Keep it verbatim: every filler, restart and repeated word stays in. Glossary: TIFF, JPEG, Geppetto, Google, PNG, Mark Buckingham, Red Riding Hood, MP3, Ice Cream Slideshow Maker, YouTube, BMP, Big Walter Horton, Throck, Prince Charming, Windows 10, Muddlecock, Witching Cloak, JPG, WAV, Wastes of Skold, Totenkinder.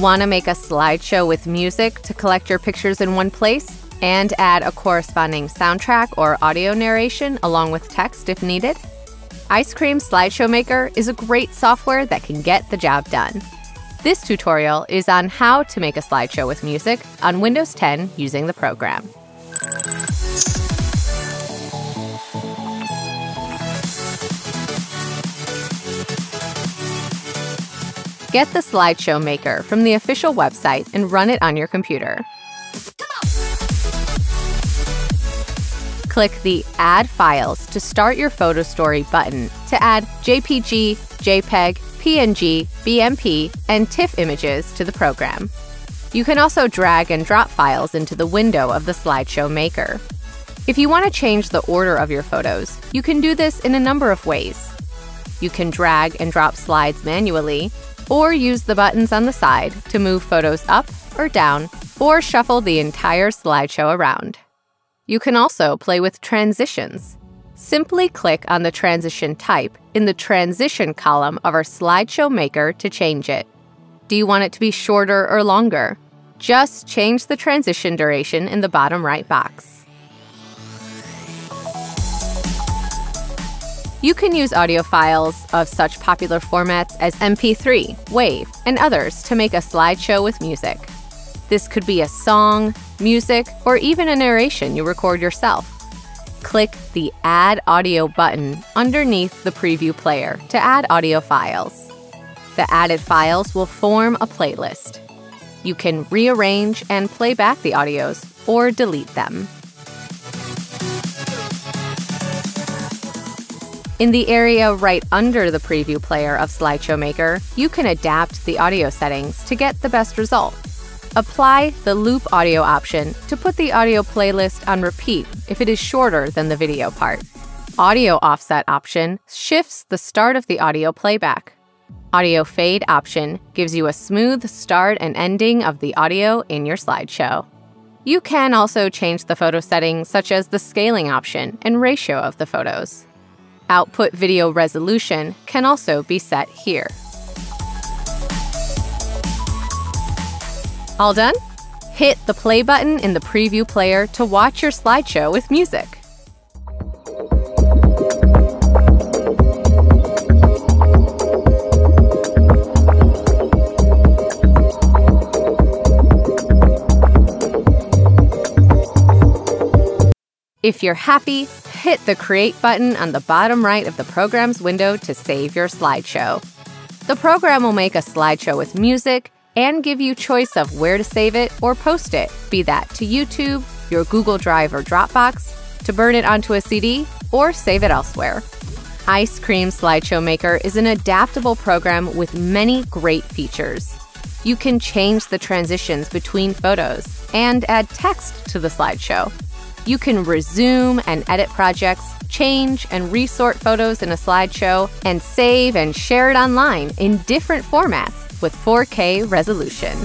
Want to make a slideshow with music to collect your pictures in one place and add a corresponding soundtrack or audio narration along with text if needed? Ice Cream Slideshow Maker is a great software that can get the job done. This tutorial is on how to make a slideshow with music on Windows ten using the program. Get the Slideshow Maker from the official website and run it on your computer. Click the Add Files to start your photo story button to add J P G, JPEG, P N G, B M P, and TIFF images to the program. You can also drag and drop files into the window of the Slideshow Maker. If you want to change the order of your photos, you can do this in a number of ways. You can drag and drop slides manually, or use the buttons on the side to move photos up or down, or shuffle the entire slideshow around. You can also play with transitions. Simply click on the transition type in the transition column of our slideshow maker to change it. Do you want it to be shorter or longer? Just change the transition duration in the bottom right box. You can use audio files of such popular formats as M P three, WAV, and others to make a slideshow with music. This could be a song, music, or even a narration you record yourself. Click the Add Audio button underneath the preview player to add audio files. The added files will form a playlist. You can rearrange and play back the audios or delete them. In the area right under the preview player of Slideshow Maker, you can adapt the audio settings to get the best result. Apply the loop audio option to put the audio playlist on repeat if it is shorter than the video part. Audio offset option shifts the start of the audio playback. Audio fade option gives you a smooth start and ending of the audio in your slideshow. You can also change the photo settings such as the scaling option and ratio of the photos. Output video resolution can also be set here. All done? Hit the play button in the preview player to watch your slideshow with music. If you're happy, hit the Create button on the bottom right of the Programs window to save your slideshow. The program will make a slideshow with music and give you choice of where to save it or post it, be that to YouTube, your Google Drive or Dropbox, to burn it onto a C D, or save it elsewhere. Ice Cream Slideshow Maker is an adaptable program with many great features. You can change the transitions between photos and add text to the slideshow. You can resume and edit projects, change and resort photos in a slideshow, and save and share it online in different formats with four K resolution.